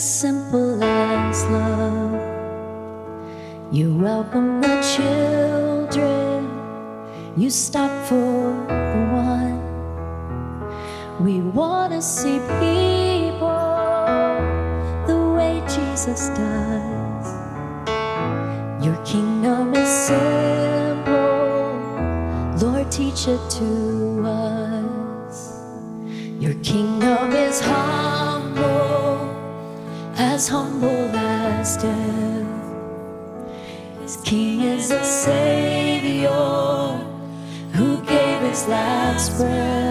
simple as love. You welcome the children, you stop for the one. We want to see people the way Jesus does. Your kingdom is simple, Lord, teach it to us. Your kingdom is humble as death. His king is a savior who gave his last breath.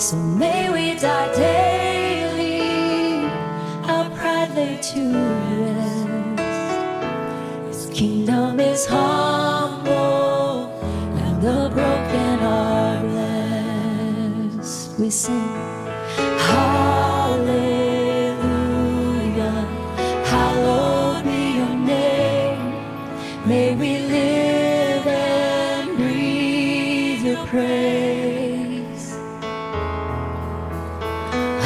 So may we die daily, our pride lay to rest. His kingdom is humble, and the broken are blessed. We sing hallelujah. May we live and breathe your praise.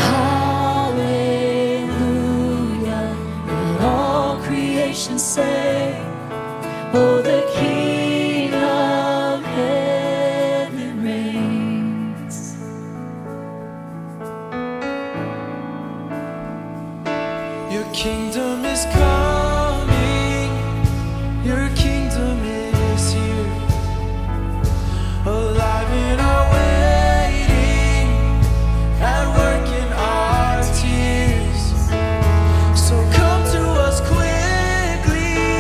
Hallelujah, let all creation say, oh, the King of heaven reigns. Your kingdom is come. Your kingdom is here, alive in our waiting, at work in our tears. So come to us quickly,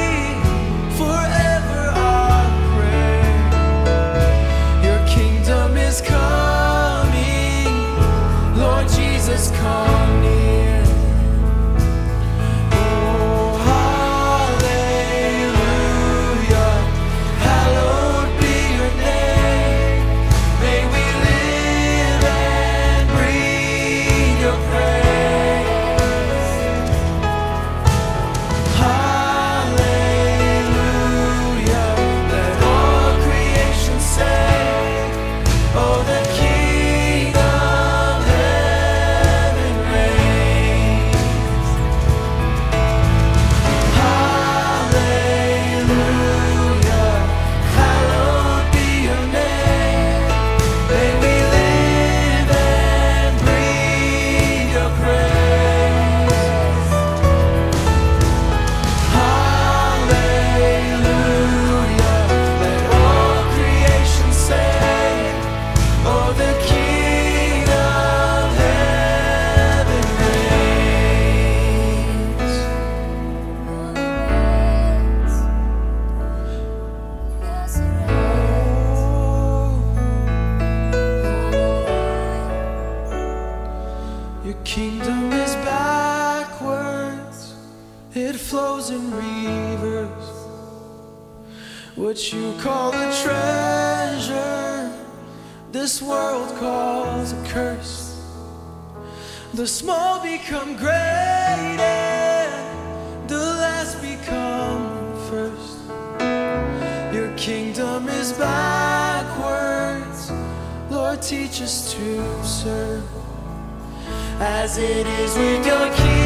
forever our prayer. Your kingdom is coming, Lord Jesus, come near. Your kingdom is backwards, it flows in rivers. What you call a treasure, this world calls a curse. The small become great and the last become first. Your kingdom is backwards, Lord, teach us to serve. As it is with your kingdom.